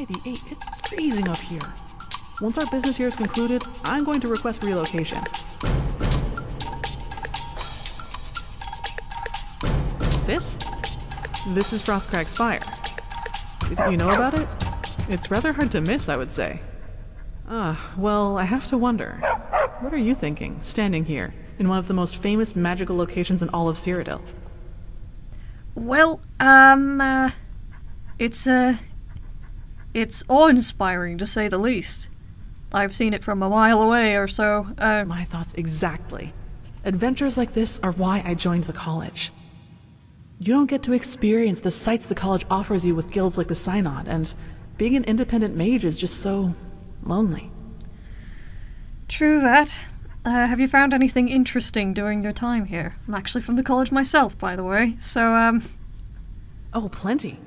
by the 8th. It's freezing up here. Once our business here is concluded, I'm going to request relocation. This is Frostcrag Spire. You know about it? It's rather hard to miss, I would say. Ah, well, I have to wonder. What are you thinking, standing here, in one of the most famous magical locations in all of Cyrodiil? Well, it's awe-inspiring, to say the least. I've seen it from a mile away or so. My thoughts exactly. Adventures like this are why I joined the college. You don't get to experience the sights the college offers you with guilds like the Synod, and being an independent mage is just so lonely. True that. Have you found anything interesting during your time here? I'm actually from the college myself, by the way, so Oh, plenty.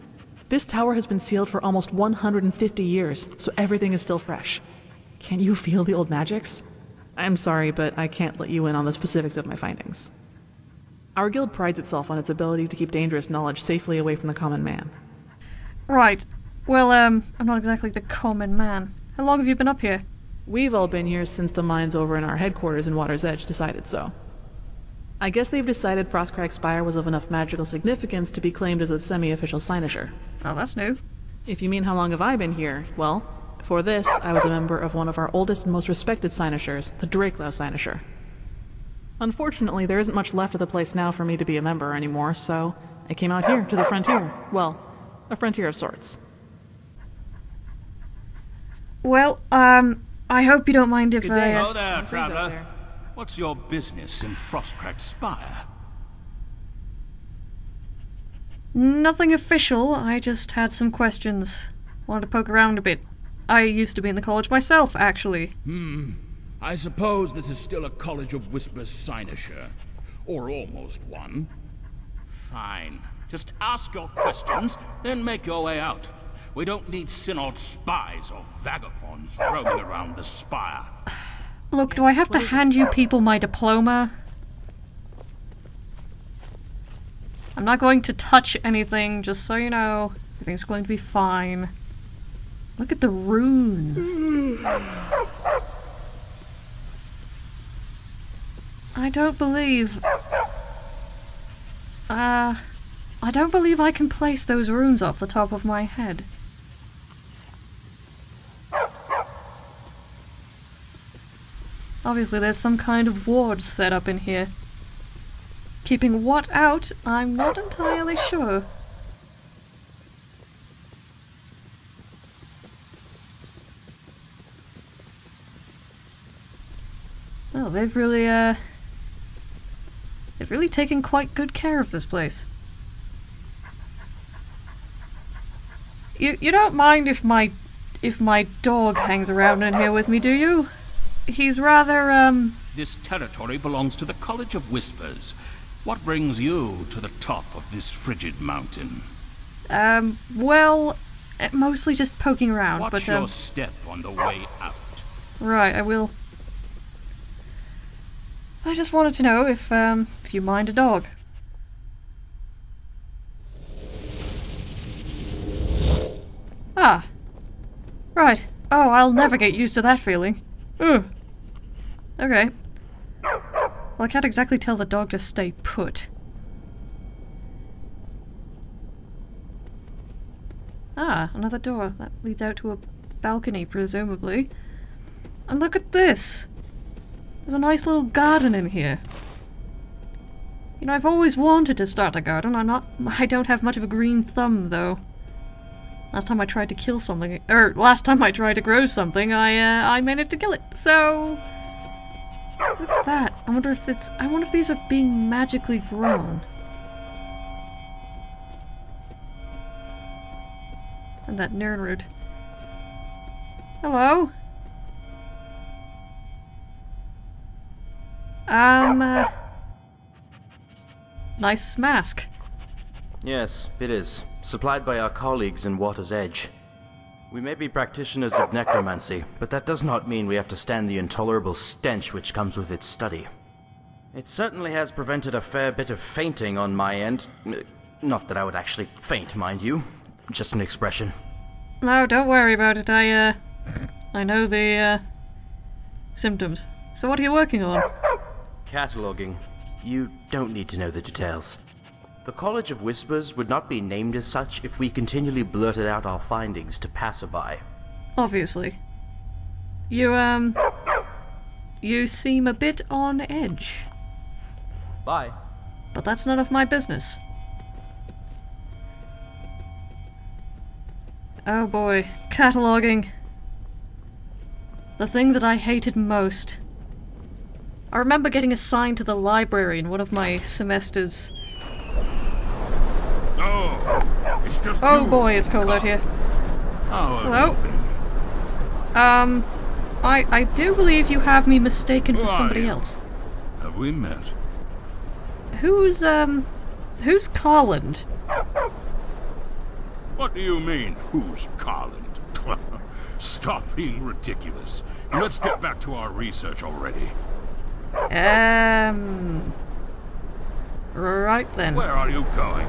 This tower has been sealed for almost 150 years, so everything is still fresh. Can you feel the old magics? I'm sorry, but I can't let you in on the specifics of my findings. Our guild prides itself on its ability to keep dangerous knowledge safely away from the common man. Right. Well, I'm not exactly the common man. How long have you been up here? We've all been here since the mines over in our headquarters in Water's Edge decided so. I guess they've decided Frostcrag Spire was of enough magical significance to be claimed as a semi-official signature. Oh, that's new. If you mean how long have I been here, well, before this, I was a member of one of our oldest and most respected signatures, the Draclow signature. Unfortunately, there isn't much left of the place now for me to be a member anymore, so I came out here to the frontier. Well, a frontier of sorts. Well, I hope you don't mind if I... Hello there, traveler. What's your business in Frostcrag Spire? Nothing official, I just had some questions. Wanted to poke around a bit. I used to be in the college myself, actually. I suppose this is still a College of Whispers signature. Or almost one. Fine. Just ask your questions, then make your way out. We don't need Synod spies or vagabonds roaming around the spire. Look, do I have to hand you people my diploma? I'm not going to touch anything, just so you know. Everything's going to be fine. Look at the runes. I don't believe I can place those runes off the top of my head. Obviously there's some kind of ward set up in here. Keeping what out, I'm not entirely sure. Well, they've really taken quite good care of this place. You don't mind if my dog hangs around in here with me, do you? He's rather, This territory belongs to the College of Whispers. What brings you to the top of this frigid mountain? Well, mostly just poking around, but watch your step on the way out. Right, I will. I just wanted to know if you mind a dog. Ah. Right. Oh, I'll never get used to that feeling. Ooh. Okay. Well, I can't exactly tell the dog to stay put. Ah, another door. That leads out to a balcony, presumably. And look at this! There's a nice little garden in here. You know, I've always wanted to start a garden. I don't have much of a green thumb, though. Last time I tried to kill something, or last time I tried to grow something, I managed to kill it. So look at that. I wonder if these are being magically grown. And that Nern root. Hello. Nice mask. Yes, it is. Supplied by our colleagues in Water's Edge. We may be practitioners of necromancy, but that does not mean we have to stand the intolerable stench which comes with its study. It certainly has prevented a fair bit of fainting on my end. Not that I would actually faint, mind you. Just an expression. No, don't worry about it. I know the symptoms. So what are you working on? Cataloguing. You don't need to know the details. The College of Whispers would not be named as such if we continually blurted out our findings to passerby. Obviously. You seem a bit on edge. Bye. But that's none of my business. Oh boy, cataloguing. The thing that I hated most. I remember getting assigned to the library in one of my semesters. Oh, it's just boy, it's cold out here. Hello? I do believe you have me mistaken for somebody else. Have we met? Who's Carland? What do you mean, who's Carland? Stop being ridiculous. Let's get back to our research already. Right then. Where are you going?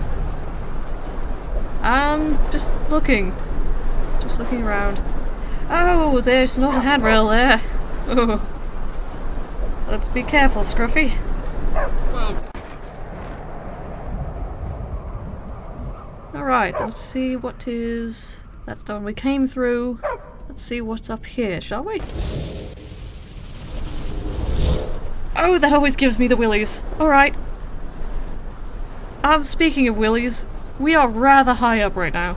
Just looking around. Oh, there's not a handrail there. Oh. Let's be careful, Scruffy. Well. Alright, let's see what is... That's the one we came through. Let's see what's up here, shall we? Oh, that always gives me the willies. Alright. Speaking of willies, we are rather high up right now.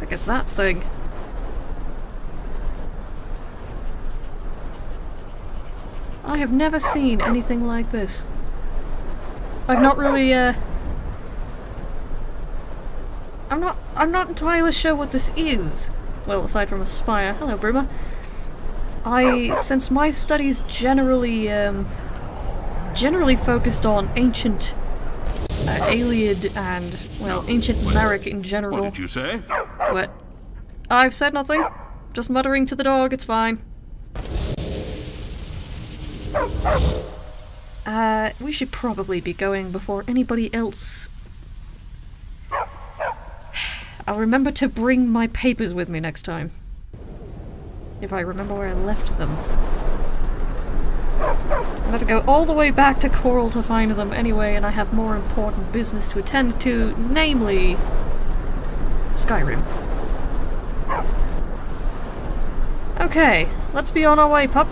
Look at that thing. I have never seen anything like this. I've not really, I'm not entirely sure what this is. Well, aside from a spire. Hello, Bruma. Since my studies generally focused on ancient Ayleid and, well, ancient Meric in general. What did you say? What? I've said nothing. Just muttering to the dog, it's fine. We should probably be going before anybody else. I'll remember to bring my papers with me next time. If I remember where I left them. I've got to go all the way back to Chorrol to find them anyway, and I have more important business to attend to, namely... Skyrim. Okay, let's be on our way, pup.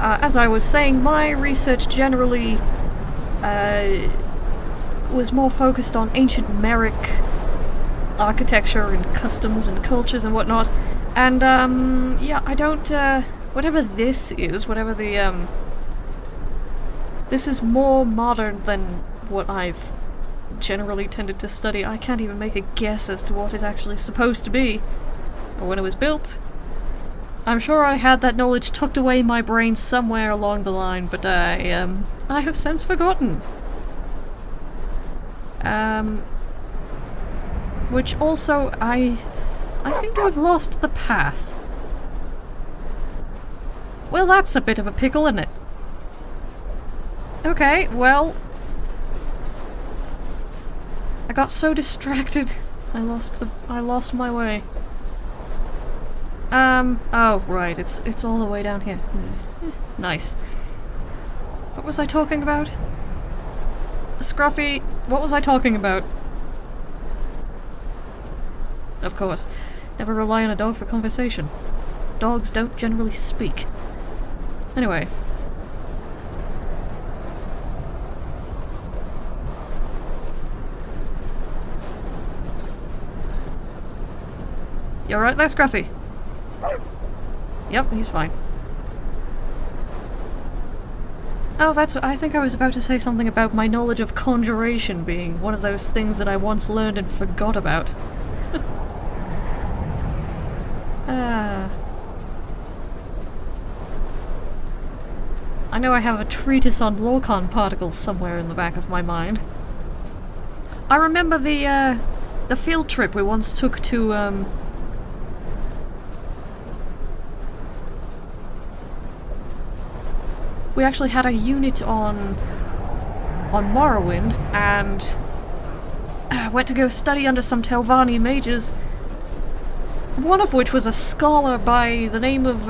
As I was saying, my research generally was more focused on ancient Meric architecture and customs and cultures and whatnot. And, yeah, I don't, whatever this is, whatever the, this is more modern than what I've generally tended to study. I can't even make a guess as to what it's actually supposed to be, or when it was built. I'm sure I had that knowledge tucked away in my brain somewhere along the line, but I have since forgotten. Which also, I seem to have lost the path. Well, that's a bit of a pickle, isn't it? Okay, well... I got so distracted, I lost my way. Oh, right, it's all the way down here. Nice. What was I talking about? Scruffy, what was I talking about? Of course. Never rely on a dog for conversation. Dogs don't generally speak. Anyway. You alright there, Scruffy? Yep, he's fine. Oh, that's what I think I was about to say something about my knowledge of conjuration being one of those things that I once learned and forgot about. I know I have a treatise on Lorcan particles somewhere in the back of my mind. I remember the field trip we once took to we actually had a unit on Morrowind and went to go study under some Telvanni mages, one of which was a scholar by the name of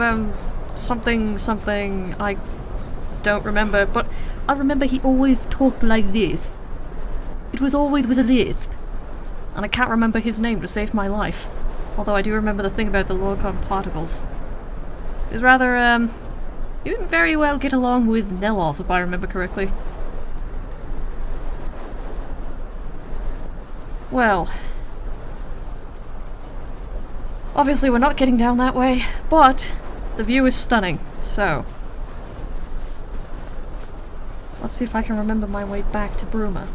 something, I don't remember, but I remember he always talked like this. It was always with a lisp, and I can't remember his name to save my life, although I do remember the thing about the Lorcan particles. It was rather, he didn't very well get along with Neloth, if I remember correctly. Well, obviously we're not getting down that way, but the view is stunning, so let's see if I can remember my way back to Bruma.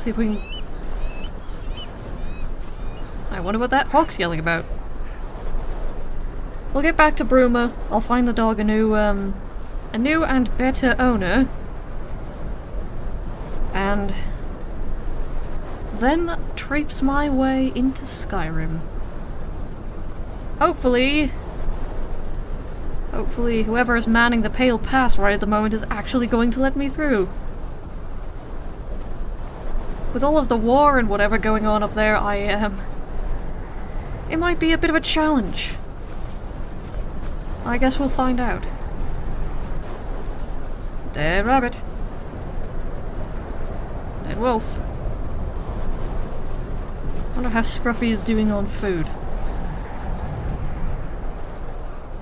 See if we can... I wonder what that hawk's yelling about. We'll get back to Bruma. I'll find the dog a new and better owner, and then traipse my way into Skyrim. Hopefully whoever is manning the Pale Pass right at the moment is actually going to let me through. With all of the war and whatever going on up there, it might be a bit of a challenge. I guess we'll find out. Dead rabbit. Dead wolf. I wonder how Scruffy is doing on food.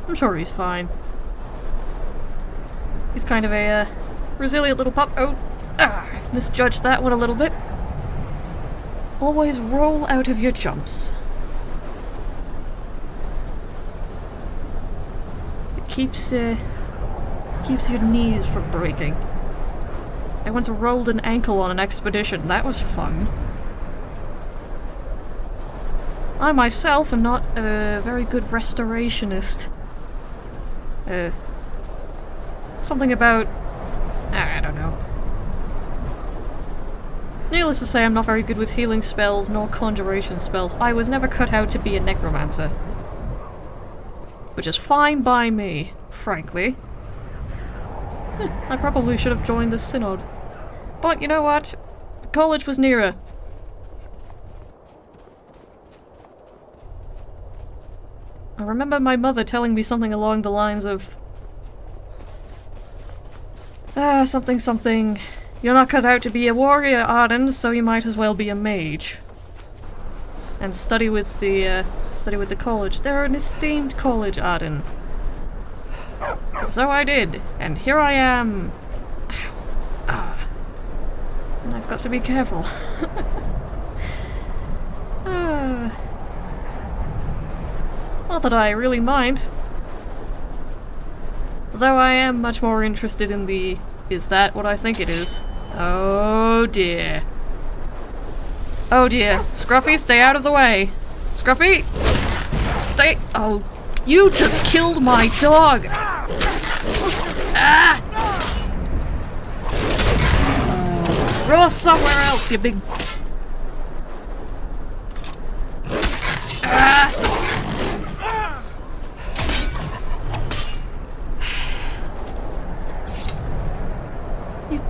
I'm sure he's fine. He's kind of a resilient little pup. Oh, misjudged that one a little bit. Always roll out of your jumps. It keeps your knees from breaking. I once rolled an ankle on an expedition. That was fun. I myself am not a very good restorationist. Something about... I don't know. Needless to say, I'm not very good with healing spells nor conjuration spells. I was never cut out to be a necromancer. Which is fine by me, frankly. I probably should have joined the Synod. But you know what? The college was nearer. I remember my mother telling me something along the lines of... something something. You're not cut out to be a warrior, Arden, so you might as well be a mage. And study with the college. They're an esteemed college, Arden. So I did, and here I am. And I've got to be careful. Not that I really mind. Though I am much more interested in the... Is that what I think it is? Oh dear. Oh dear. Scruffy, stay out of the way. Scruffy! Stay... Oh. You just killed my dog! Ah! Roar somewhere else, you big...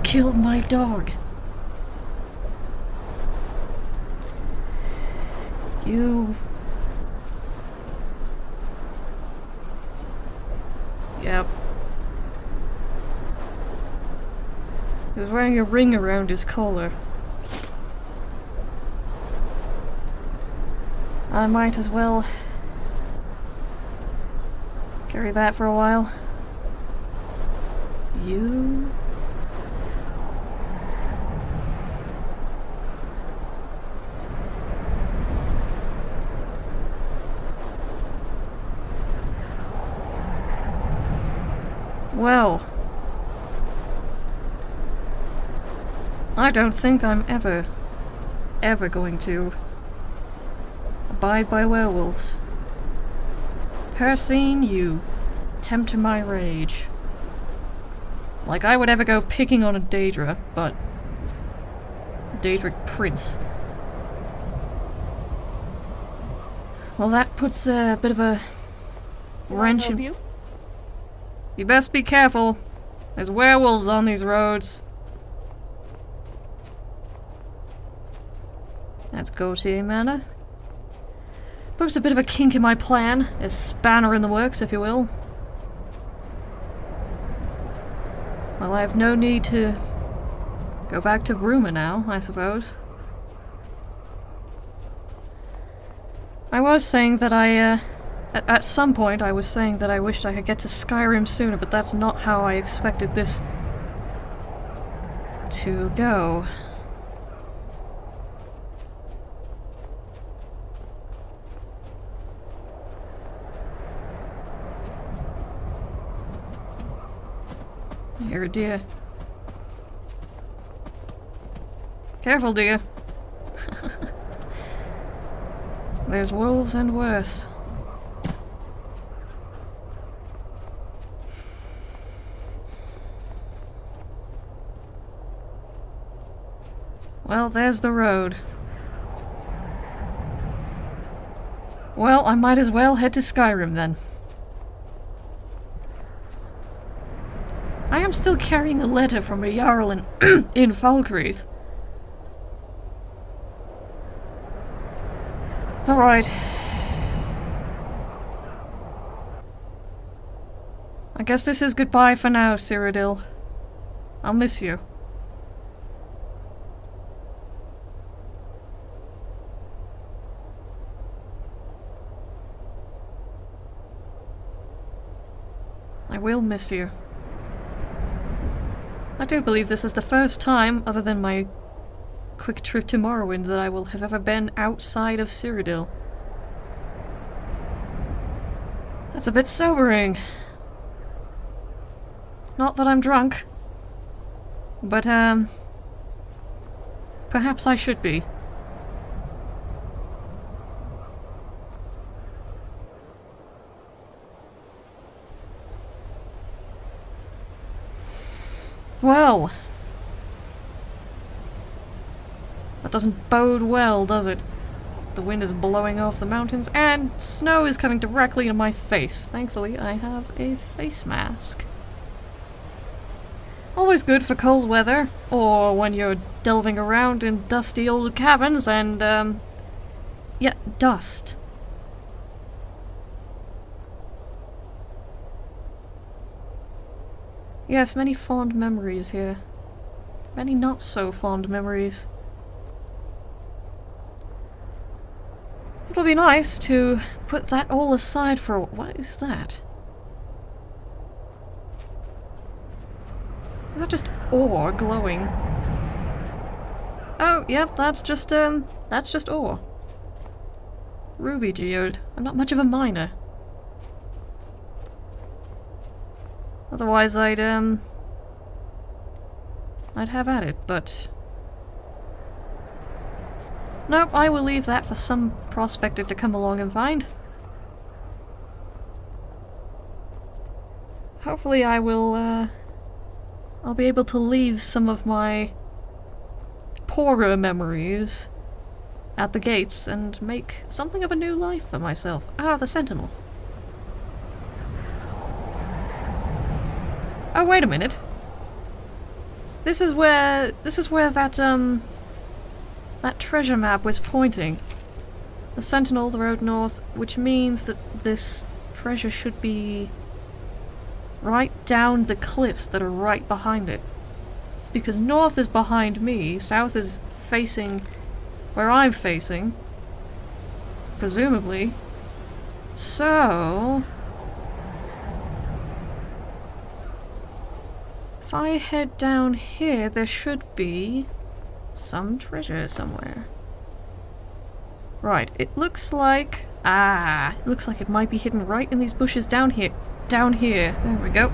Killed my dog. You... Yep. He was wearing a ring around his collar. I might as well carry that for a while. You... Well, I don't think I'm ever going to abide by werewolves. Hercene, you tempt my rage. Like I would ever go picking on a Daedra, but Daedric Prince. Well, that puts a bit of a wrench in... You best be careful. There's werewolves on these roads. Let's go to a manor. Pokes a bit of a kink in my plan, a spanner in the works, if you will. Well, I have no need to go back to Bruma now, I suppose. I was saying that at some point I was saying that I wished I could get to Skyrim sooner, but that's not how I expected this to go. Here, dear. Careful, dear. There's wolves and worse. Well, there's the road. Well, I might as well head to Skyrim then. I am still carrying a letter from a Jarl in Falkreath. Alright. I guess this is goodbye for now, Cyrodiil. I'll miss you. I will miss you. I do believe this is the first time, other than my quick trip to Morrowind, that I will have ever been outside of Cyrodiil. That's a bit sobering. Not that I'm drunk, but perhaps I should be. Well, that doesn't bode well, does it? The wind is blowing off the mountains and snow is coming directly into my face. Thankfully, I have a face mask. Always good for cold weather, or when you're delving around in dusty old caverns and, yeah, dust. Yes, many fond memories here. Many not so fond memories. It'll be nice to put that all aside for a while. What is that? Is that just ore glowing? Oh, yep, that's just ore. Ruby geode. I'm not much of a miner. Otherwise I'd have at it, but nope, I will leave that for some prospector to come along and find. Hopefully I will, I'll be able to leave some of my poorer memories at the gates and make something of a new life for myself. Ah, the Sentinel. Oh, wait a minute. This is where that treasure map was pointing. The Sentinel, the road north, which means that this treasure should be right down the cliffs that are right behind it. Because north is behind me, south is facing where I'm facing, presumably. So if I head down here, there should be some treasure somewhere. Right, it looks like... Ah! It looks like it might be hidden right in these bushes down here. Down here. There we go.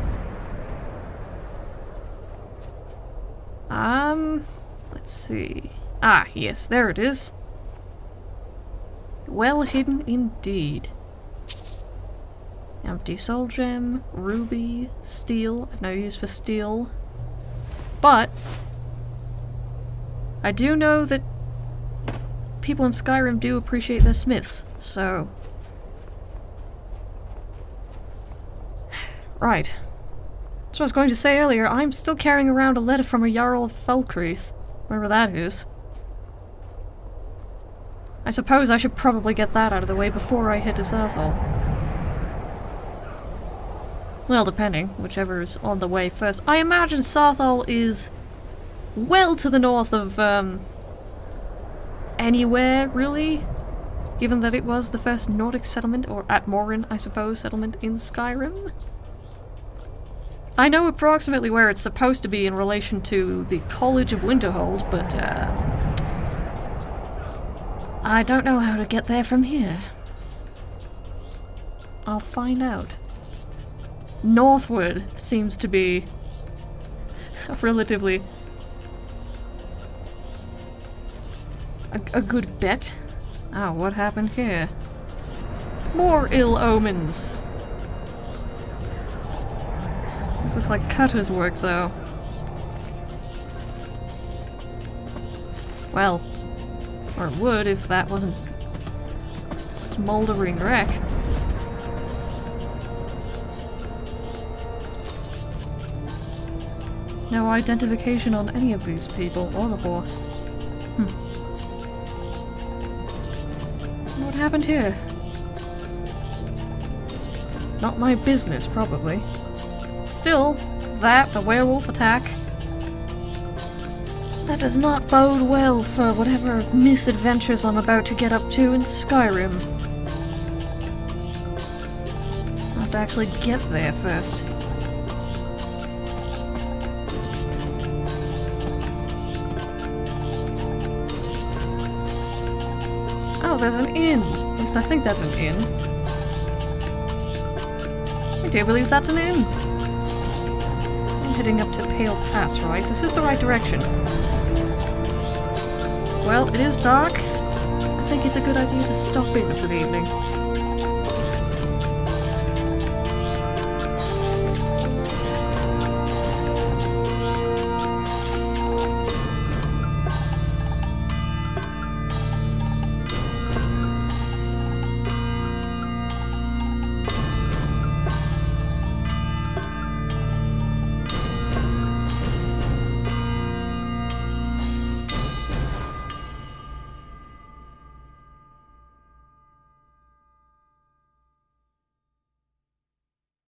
Let's see. Ah, yes, there it is. Well hidden indeed. Empty soul gem, ruby, steel. I've no use for steel. But I do know that people in Skyrim do appreciate their smiths, so right. That's what I was going to say earlier. I'm still carrying around a letter from a Jarl of Falkreath, wherever that is. I suppose I should probably get that out of the way before I head to Saarthal. Well, depending, whichever is on the way first. I imagine Saarthal is well to the north of anywhere, really, given that it was the first Nordic settlement, or Atmorin, I suppose, settlement in Skyrim. I know approximately where it's supposed to be in relation to the College of Winterhold, but I don't know how to get there from here. I'll find out. Northward seems to be relatively a good bet. Ah, what happened here? More ill omens. This looks like cutter's work, though. Well, or it would if that wasn't smoldering wreck. No identification on any of these people or the horse. What happened here? Not my business, probably. Still, the werewolf attack, that does not bode well for whatever misadventures I'm about to get up to in Skyrim. I'll have to actually get there first. Oh, there's an inn. At least I think that's an inn. I do believe that's an inn. Heading up to the Pale Pass, right? This is the right direction. Well, it is dark. I think it's a good idea to stop in for the evening.